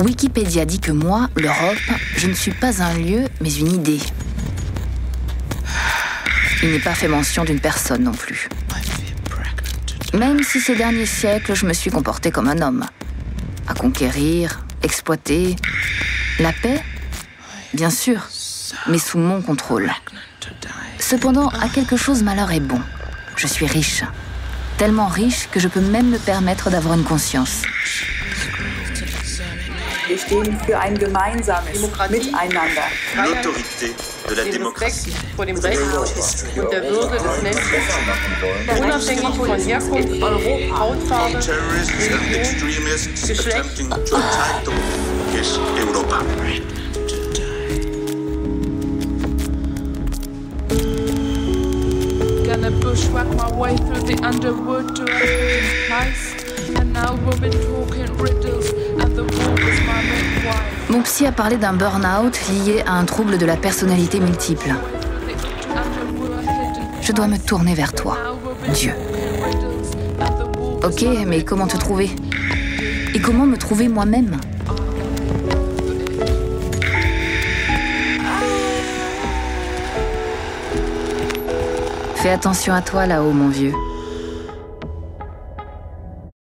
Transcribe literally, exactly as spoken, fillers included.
Wikipédia dit que moi, l'Europe, je ne suis pas un lieu, mais une idée. Il n'est pas fait mention d'une personne non plus. Même si ces derniers siècles, je me suis comporté comme un homme. À conquérir, exploiter. La paix, bien sûr, mais sous mon contrôle. Cependant, à quelque chose, malheur est bon. Je suis riche. Tellement riche que je peux même me permettre d'avoir une conscience. Wir stehen für ein gemeinsames Miteinander. L'autorité de la démocratie. Vor dem Recht und der Würde des Menschen, unabhängig von Herkunft, Hautfarbe, Geschlecht. Europa. Gonna bushwhack my way through the underwood to a place, and now we've been talking riddles. Mon psy a parlé d'un burn-out lié à un trouble de la personnalité multiple. Je dois me tourner vers toi, Dieu. Ok, mais comment te trouver? Et comment me trouver moi-même? Fais attention à toi là-haut, mon vieux.